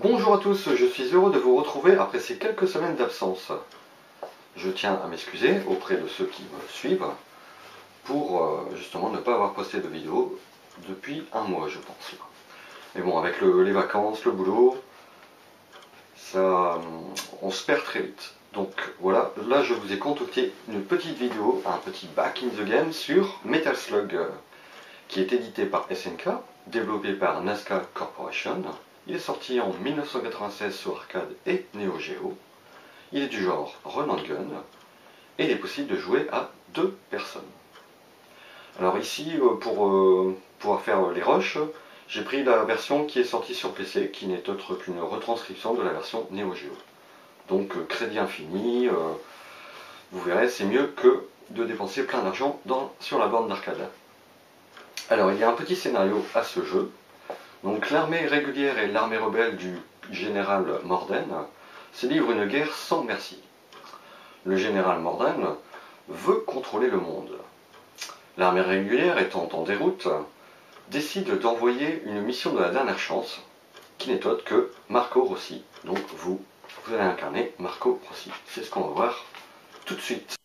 Bonjour à tous, je suis heureux de vous retrouver après ces quelques semaines d'absence. Je tiens à m'excuser auprès de ceux qui me suivent pour justement ne pas avoir posté de vidéo depuis un mois, je pense. Mais bon, avec les vacances, le boulot, ça, on se perd très vite. Donc voilà, là je vous ai concocté une petite vidéo, un petit back in the game sur Metal Slug, qui est édité par SNK, développé par Nazca Corporation. Il est sorti en 1996 sur Arcade et Neo Geo. Il est du genre Run and Gun et il est possible de jouer à deux personnes. Alors ici, pour pouvoir faire les rushs, j'ai pris la version qui est sortie sur PC, qui n'est autre qu'une retranscription de la version Neo Geo. Donc crédit infini, vous verrez, c'est mieux que de dépenser plein d'argent sur la borne d'arcade. Alors il y a un petit scénario à ce jeu. Donc l'armée régulière et l'armée rebelle du général Morden se livrent une guerre sans merci. Le général Morden veut contrôler le monde. L'armée régulière, étant en déroute, décide d'envoyer une mission de la dernière chance, qui n'est autre que Marco Rossi. Donc vous allez incarner Marco Rossi. C'est ce qu'on va voir tout de suite.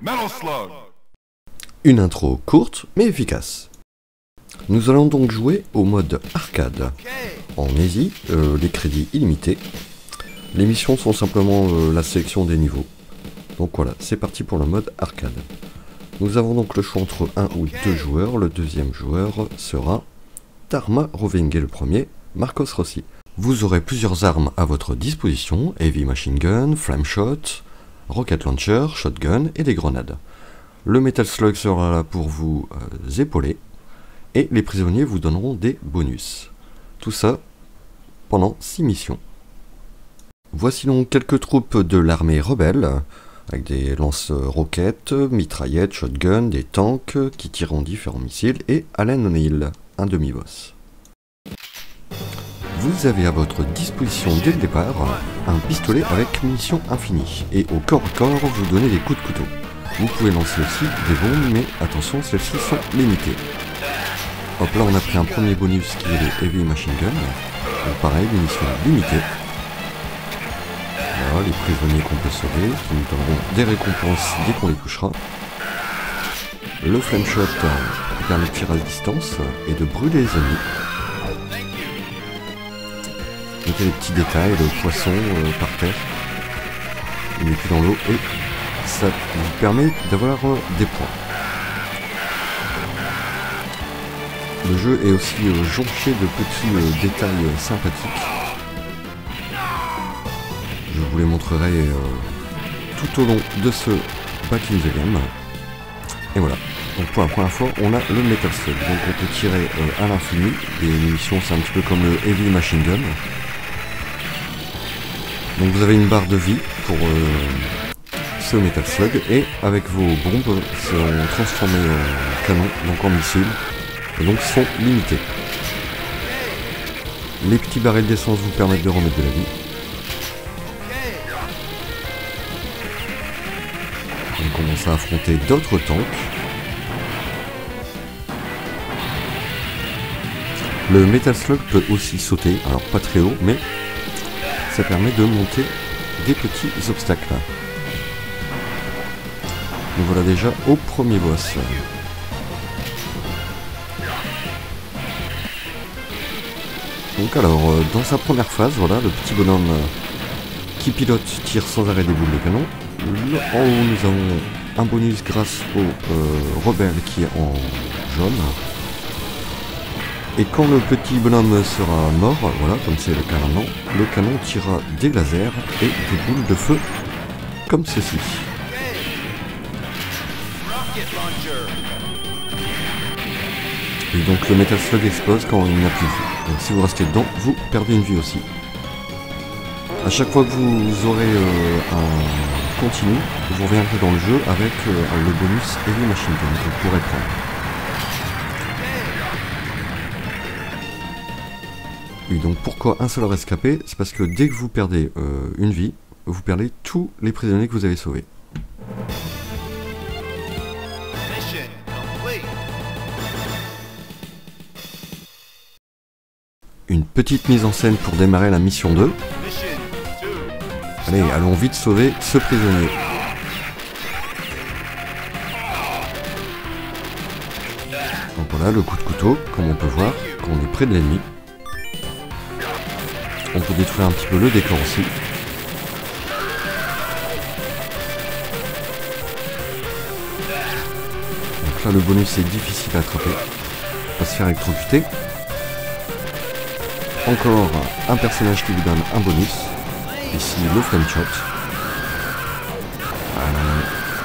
Metal Slug. Une intro courte mais efficace. Nous allons donc jouer au mode arcade. En easy, les crédits illimités. Les missions sont simplement la sélection des niveaux. Donc voilà, c'est parti pour le mode arcade. Nous avons donc le choix entre un ou deux joueurs. Le deuxième joueur sera Tarma Rovinge, le premier, Marco Rossi. Vous aurez plusieurs armes à votre disposition, Heavy Machine Gun, Flame Shot, Rocket Launcher, Shotgun et des grenades. Le Metal Slug sera là pour vous épauler et les prisonniers vous donneront des bonus. Tout ça pendant 6 missions. Voici donc quelques troupes de l'armée rebelle avec des lance-roquettes, mitraillettes, shotguns, des tanks qui tireront différents missiles et Allen O'Neill, un demi-boss. Vous avez à votre disposition dès le départ un pistolet avec munitions infinies et au corps à corps vous donnez des coups de couteau. Vous pouvez lancer aussi des bombes mais attention, celles-ci sont limitées. Hop là, on a pris un premier bonus qui est le Heavy Machine Gun. Donc pareil, munitions limitées. Voilà les prisonniers qu'on peut sauver qui nous donneront des récompenses dès qu'on les touchera. Le Flame Shot permet de tirer à distance et de brûler les ennemis. Notez les petits détails, le poisson par terre, il n'est plus dans l'eau et ça vous permet d'avoir des points. Le jeu est aussi jonché de petits détails sympathiques. Je vous les montrerai tout au long de ce Back in the Game. Et voilà, donc pour la première fois on a le Metal Slug. Donc on peut tirer à l'infini, des munitions c'est un petit peu comme le Heavy Machine Gun. Donc vous avez une barre de vie pour ce Metal Slug et avec vos bombes sont transformées en canon, donc en missiles, et donc sont limitées. Les petits barils d'essence vous permettent de remettre de la vie. On commence à affronter d'autres tanks. Le Metal Slug peut aussi sauter, alors pas très haut, mais ça permet de monter des petits obstacles. Nous voilà déjà au premier boss. Donc alors, dans sa première phase, voilà, le petit bonhomme qui pilote tire sans arrêt des boules de canon. En haut, nous avons un bonus grâce au rebelle qui est en jaune. Et quand le petit bonhomme sera mort, voilà, comme c'est le canon tirera des lasers et des boules de feu, comme ceci. Et donc le Metal Slug explose quand il n'a plus de vie. Donc si vous restez dedans, vous perdez une vie aussi. A chaque fois que vous aurez un continu, vous reviendrez dans le jeu avec le bonus et les machine guns que vous pourrez prendre. Et donc pourquoi un seul rescapé? C'est parce que dès que vous perdez une vie, vous perdez tous les prisonniers que vous avez sauvés. Une petite mise en scène pour démarrer la mission 2. Allez, allons vite sauver ce prisonnier. Donc voilà le coup de couteau, comme on peut voir, quand on est près de l'ennemi. On peut détruire un petit peu le décor aussi. Donc là le bonus est difficile à attraper. On va se faire électrocuter. Encore un personnage qui lui donne un bonus. Ici le frame shot.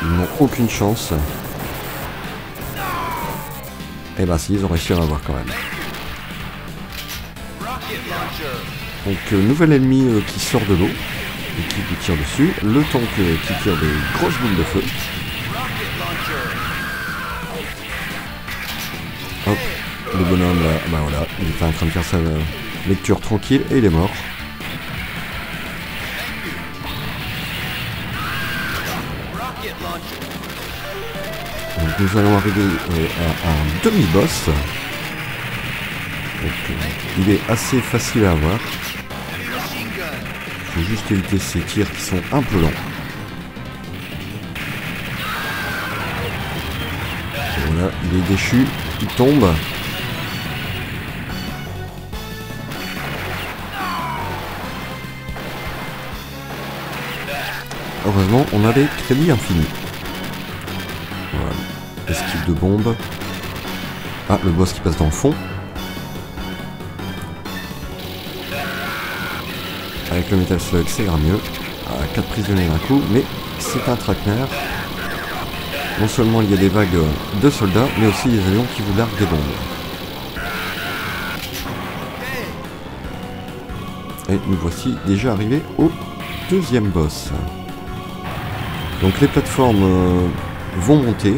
Ils n'ont aucune chance. Et bah si, ils ont réussi à l'avoir quand même. Donc nouvel ennemi qui sort de l'eau et qui lui tire dessus. Le tank qui tire des grosses boules de feu. Hop, le bonhomme, bah voilà, il était en train de faire sa lecture tranquille et il est mort. Nous allons arriver à un demi-boss. Il est assez facile à avoir. Il faut juste éviter ces tirs qui sont un peu lents. Et voilà, il est déchu, il tombe. Heureusement, on a des crédits infinis. Esquive de bombe. Ah, le boss qui passe dans le fond. Avec le Metal Slug, c'est grave mieux. Ah, 4 prisonniers d'un coup, mais c'est un traquenard. Non seulement il y a des vagues de soldats, mais aussi des avions qui vous larguent des bombes. Et nous voici déjà arrivés au deuxième boss. Donc les plateformes vont monter.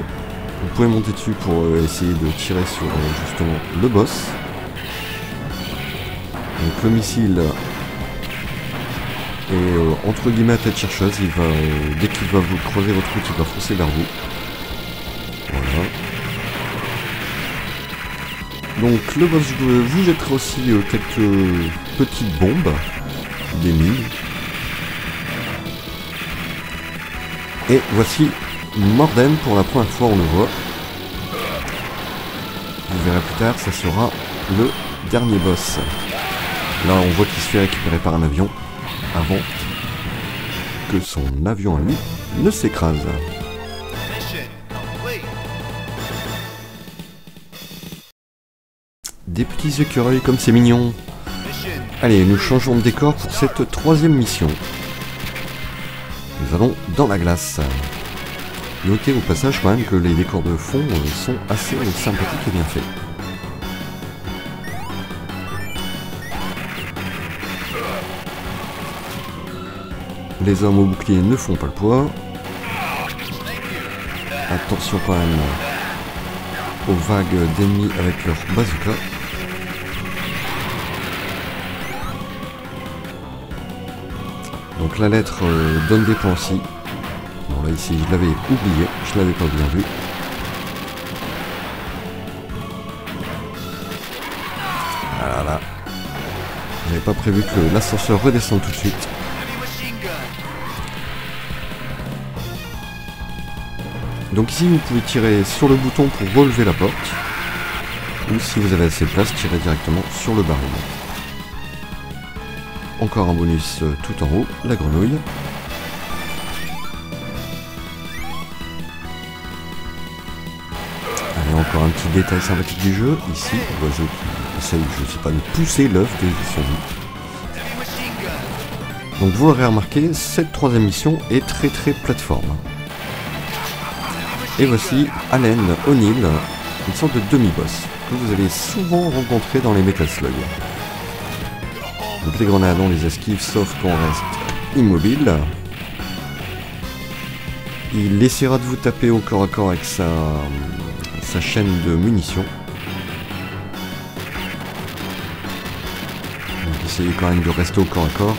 Vous pouvez monter dessus pour essayer de tirer sur justement le boss. Donc le missile est entre guillemets à tête chercheuse, il va, dès qu'il va vous creuser votre route, il va foncer vers vous. Voilà. Donc le boss vous jettera aussi quelques petites bombes, des mines. Et voici Morden, pour la première fois on le voit. Vous verrez plus tard, ça sera le dernier boss. Là on voit qu'il se fait récupérer par un avion avant que son avion à lui ne s'écrase. Des petits écureuils comme c'est mignon. Allez, nous changeons de décor pour cette troisième mission. Nous allons dans la glace. Notez au passage quand même que les décors de fond sont assez sympathiques et bien faits. Les hommes au bouclier ne font pas le poids. Attention quand même aux vagues d'ennemis avec leur bazooka. Donc la lettre donne des points aussi. Bon là ici je l'avais oublié, je l'avais pas bien vu. Ah là là. J'avais pas prévu que l'ascenseur redescende tout de suite. Donc ici vous pouvez tirer sur le bouton pour relever la porte. Ou si vous avez assez de place, tirer directement sur le baril. Encore un bonus tout en haut, la grenouille. Encore un petit détail sympathique du jeu, ici, l'oiseau qui essaye, je sais pas, de pousser l'œuf de son lit. Donc vous l'aurez remarqué, cette troisième mission est très plateforme. Et voici Allen O'Neill, une sorte de demi-boss, que vous allez souvent rencontrer dans les Metal Slug. Donc les grenades, on les esquive, sauf qu'on reste immobile. Il essaiera de vous taper au corps à corps avec sa chaîne de munitions. Donc essayez quand même de rester au corps à corps.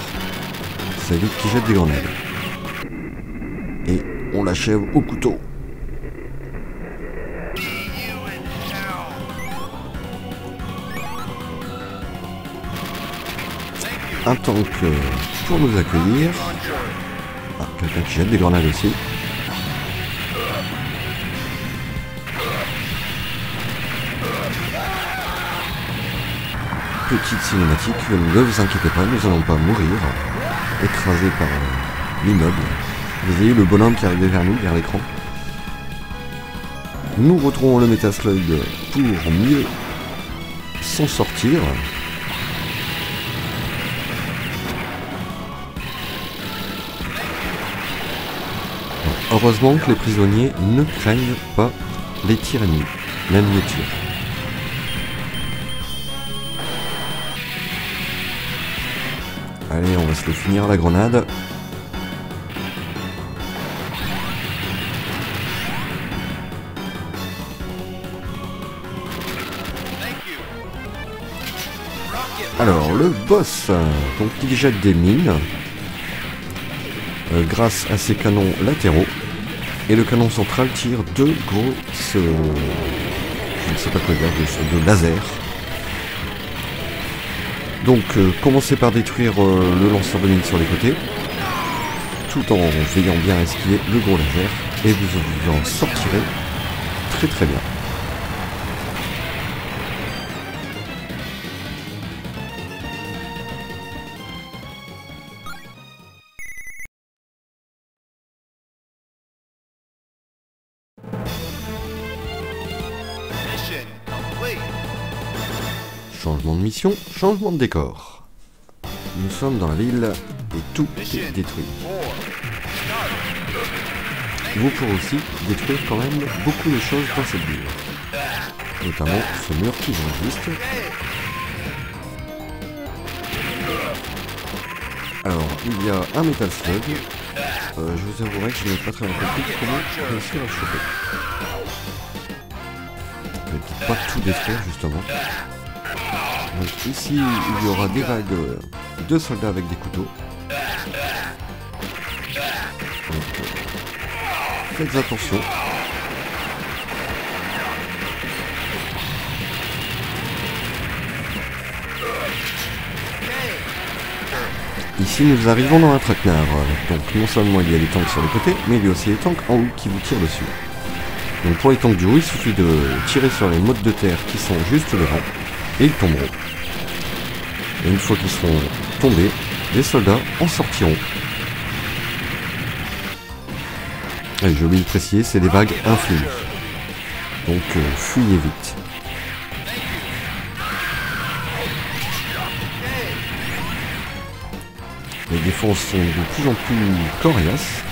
Ça évite qu'il jette des grenades. Et on l'achève au couteau. Un tank pour nous accueillir. Ah, quelqu'un qui jette des grenades aussi. Petite cinématique, ne vous inquiétez pas, nous allons pas mourir, écrasés par l'immeuble. Vous voyez le bonhomme qui arrivait vers nous, vers l'écran. Nous retrouvons le Metal Slug pour mieux s'en sortir. Heureusement que les prisonniers ne craignent pas les tirs ennemis, même les tirs. Allez, on va se le finir la grenade. Alors, le boss, donc il jette des mines grâce à ses canons latéraux. Et le canon central tire deux gros... je ne sais pas quoi dire, de laser. Donc commencez par détruire le lanceur de mine sur les côtés, tout en veillant bien à esquiver le gros laser, et vous en sortirez très bien. Changement de mission, changement de décor. Nous sommes dans la ville et tout est détruit. Vous pourrez aussi détruire quand même beaucoup de choses dans cette ville. Notamment ce mur qui vous résiste. Alors, il y a un Metal Slug. Je vous avouerai que je n'ai pas très bien compris comment réussir à le choper. Ne dites pas tout détruire justement. Donc ici, il y aura des vagues de soldats avec des couteaux. Donc, faites attention. Ici, nous arrivons dans un traquenard. Donc non seulement il y a les tanks sur les côtés, mais il y a aussi les tanks en haut qui vous tirent dessus. Donc pour les tanks du haut, il suffit de tirer sur les mottes de terre qui sont juste devant. Et ils tomberont. Et une fois qu'ils seront tombés, les soldats en sortiront. Et j'ai oublié de préciser, c'est des vagues infinies. Donc fuyez vite. Les défenses sont de plus en plus coriaces.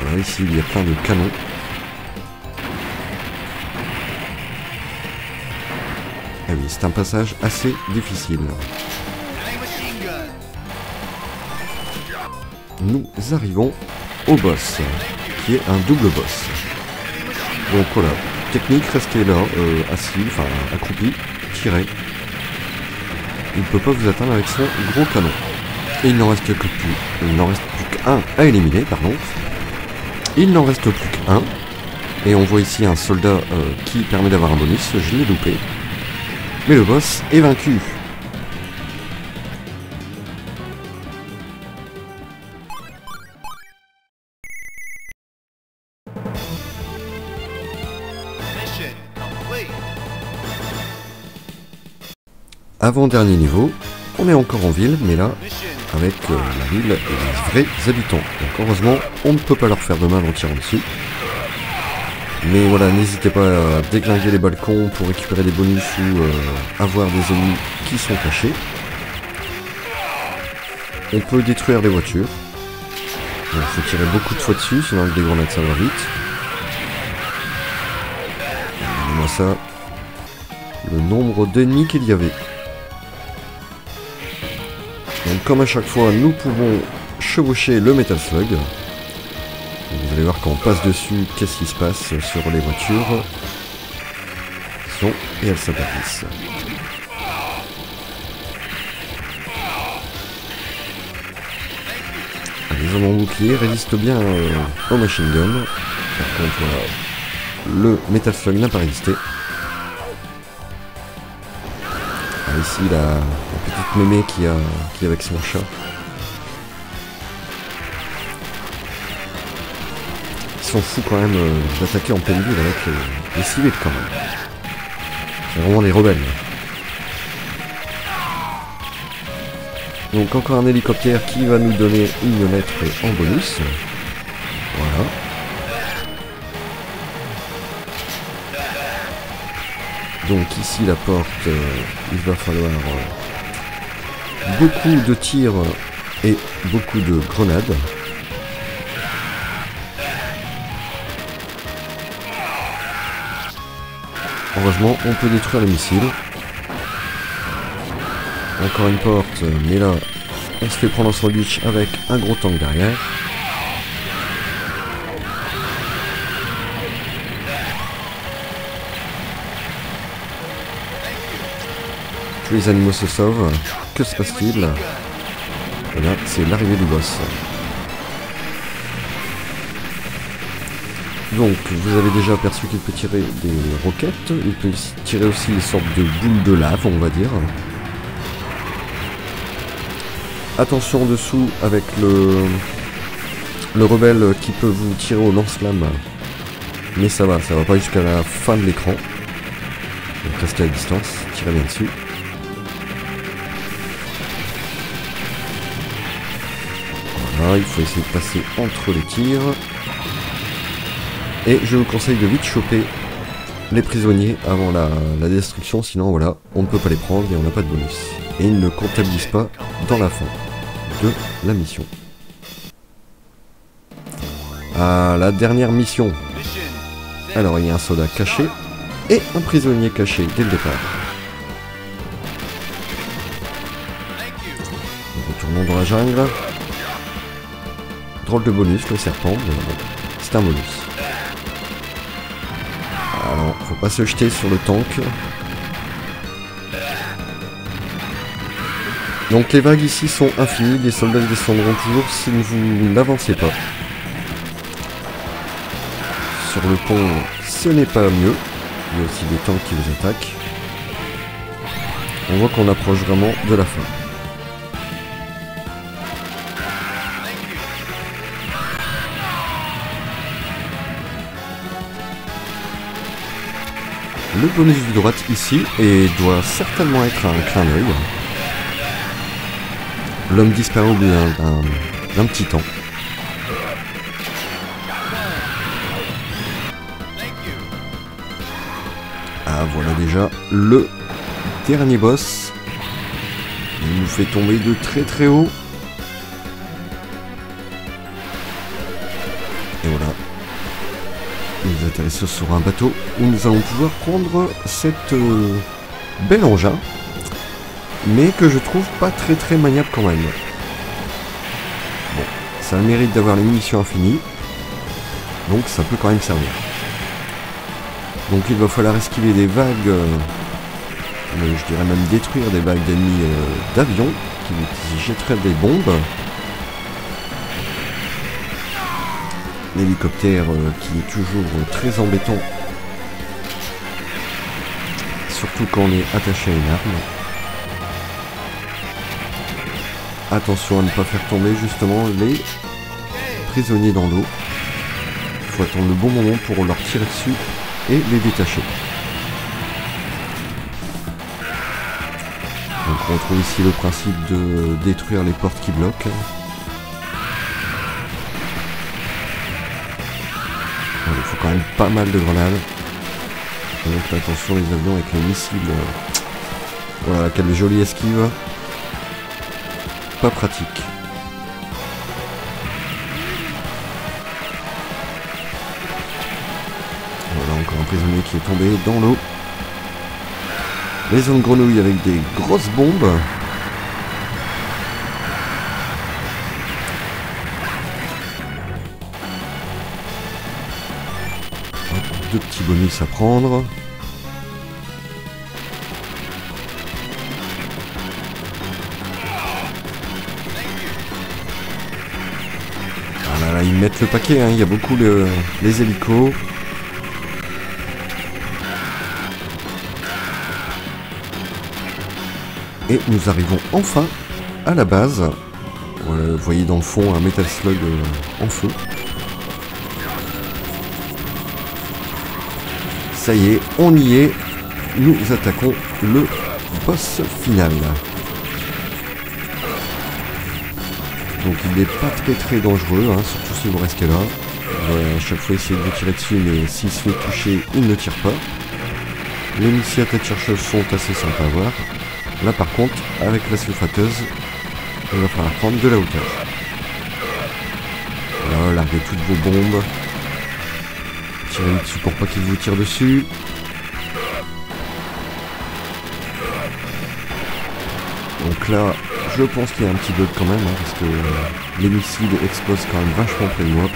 Voilà, ici il y a plein de canons. Ah oui, c'est un passage assez difficile. Nous arrivons au boss, qui est un double boss. Donc voilà, technique, restez là, assis, enfin accroupi, tirez. Il ne peut pas vous atteindre avec son gros canon. Et il n'en reste plus qu'un à éliminer, pardon. Il n'en reste plus qu'un. Et on voit ici un soldat qui permet d'avoir un bonus, je l'ai loupé. Mais le boss est vaincu. Avant-dernier niveau, on est encore en ville, mais là, avec la ville et les vrais habitants. Donc heureusement, on ne peut pas leur faire de mal en tirant dessus. Mais voilà, n'hésitez pas à déglinguer les balcons pour récupérer des bonus ou avoir des ennemis qui sont cachés. On peut détruire les voitures. Il faut tirer beaucoup de fois dessus, sinon avec des grenades ça va vite. Dis-moi ça. Le nombre d'ennemis qu'il y avait. Donc comme à chaque fois, nous pouvons chevaucher le Metal Slug. Vous allez voir quand on passe dessus, qu'est-ce qui se passe sur les voitures. Et elles s'abatissent. Les hommes en bouclier résistent bien au machine gun. Par contre, le Metal Slug n'a pas résisté. Ah, ici, la petite mémé qui est avec son chat. Ils sont fous quand même d'attaquer en pleine ville avec les civils quand même. C'est vraiment les rebelles. Donc encore un hélicoptère qui va nous donner une lettre en bonus. Voilà. Donc ici la porte, il va falloir beaucoup de tirs et beaucoup de grenades. Heureusement, on peut détruire les missiles. Encore une porte, mais là, on se fait prendre un sandwich avec un gros tank derrière. Tous les animaux se sauvent. Que se passe-t-il? Là, c'est l'arrivée du boss. Donc, vous avez déjà aperçu qu'il peut tirer des roquettes. Il peut tirer aussi des sortes de boules de lave, on va dire. Attention en dessous avec le rebelle qui peut vous tirer au lance-flamme. Mais ça va pas jusqu'à la fin de l'écran. Donc restez à distance, tirez bien dessus. Voilà, il faut essayer de passer entre les tirs. Et je vous conseille de vite choper les prisonniers avant la destruction, sinon voilà, on ne peut pas les prendre et on n'a pas de bonus. Et ils ne comptabilisent pas dans la fin de la mission. À la dernière mission. Alors il y a un soldat caché et un prisonnier caché dès le départ. Retournons dans la jungle. Drôle de bonus, le serpent, c'est un bonus. Alors, faut pas se jeter sur le tank. Donc les vagues ici sont infinies, les soldats descendront toujours si vous n'avancez pas. Sur le pont, ce n'est pas mieux. Il y a aussi des tanks qui les attaquent. On voit qu'on approche vraiment de la fin. Le bonus de droite ici et doit certainement être un clin d'œil. L'homme disparaît au bout d'un petit temps. Ah voilà déjà le dernier boss. Il nous fait tomber de très haut. Et voilà. Nous atterrissons sur un bateau où nous allons pouvoir prendre cette belle engin, mais que je trouve pas très maniable quand même. Bon, ça mérite d'avoir les munitions infinies, donc ça peut quand même servir. Donc il va falloir esquiver des vagues, je dirais même détruire des vagues d'ennemis d'avions qui nous jetteraient des bombes. L'hélicoptère qui est toujours très embêtant, surtout quand on est attaché à une arme. Attention à ne pas faire tomber justement les prisonniers dans l'eau. Il faut attendre le bon moment pour leur tirer dessus et les détacher. Donc on retrouve ici le principe de détruire les portes qui bloquent. faut quand même pas mal de grenades. Donc attention les avions avec les missiles. Voilà, quelle jolie esquive. Pas pratique. Voilà, encore un prisonnier qui est tombé dans l'eau. Les zones grenouilles avec des grosses bombes. Deux petits bonus à prendre. Ah là là, ils mettent le paquet, hein. Il y a beaucoup les hélicos. Et nous arrivons enfin à la base. Vous voyez dans le fond un Metal Slug en feu. Ça y est, on y est. Nous attaquons le boss final. Donc il n'est pas très dangereux, hein, surtout si vous restez là. À chaque fois essayer de vous tirer dessus, mais s'il se fait toucher, il ne tire pas. Les missiles à tête chercheuse sont assez sympas à voir. Là par contre, avec la sulfateuse, il va falloir prendre de la hauteur. Voilà, larguez toutes vos bombes. Tirez dessus pour pas qu'il vous tire dessus. Donc là, je pense qu'il y a un petit bug quand même, hein, parce que les missiles explosent quand même vachement près de moi.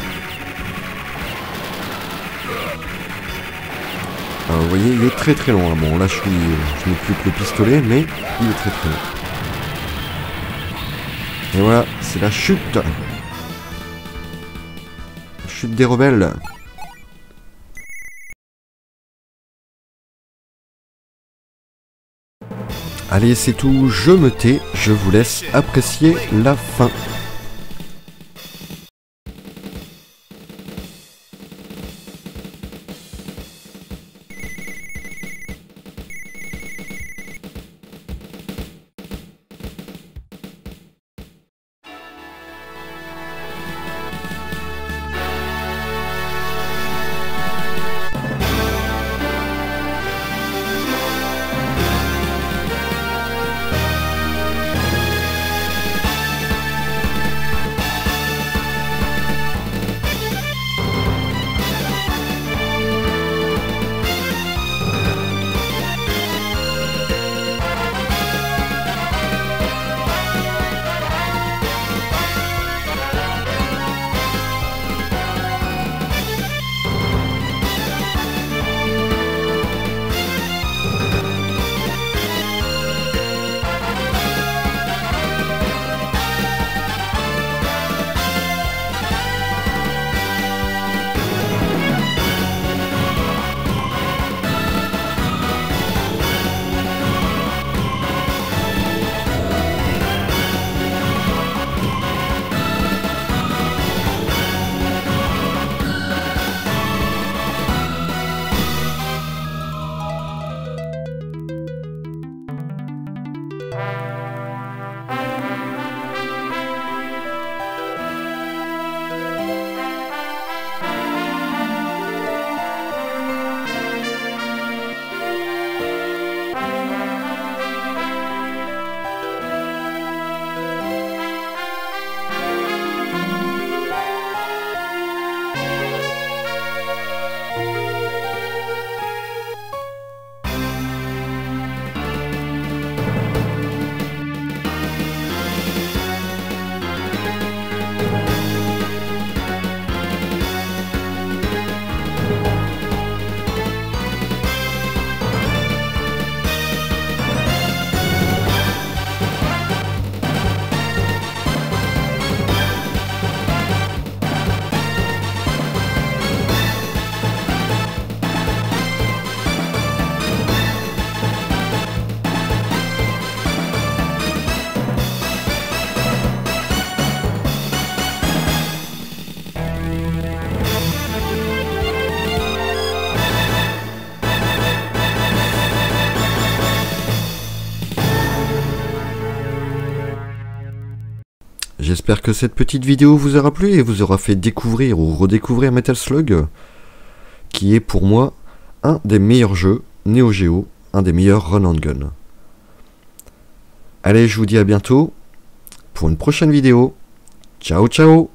Alors, vous voyez, il est très loin. Bon, là, je n'ai plus que le pistolet, mais il est très loin. Et voilà, c'est la chute. Chute des rebelles. Allez, c'est tout. Je me tais. Je vous laisse apprécier la fin. J'espère que cette petite vidéo vous aura plu et vous aura fait découvrir ou redécouvrir Metal Slug. qui est pour moi un des meilleurs jeux Neo Geo, un des meilleurs run and gun. Allez, je vous dis à bientôt pour une prochaine vidéo. Ciao ciao.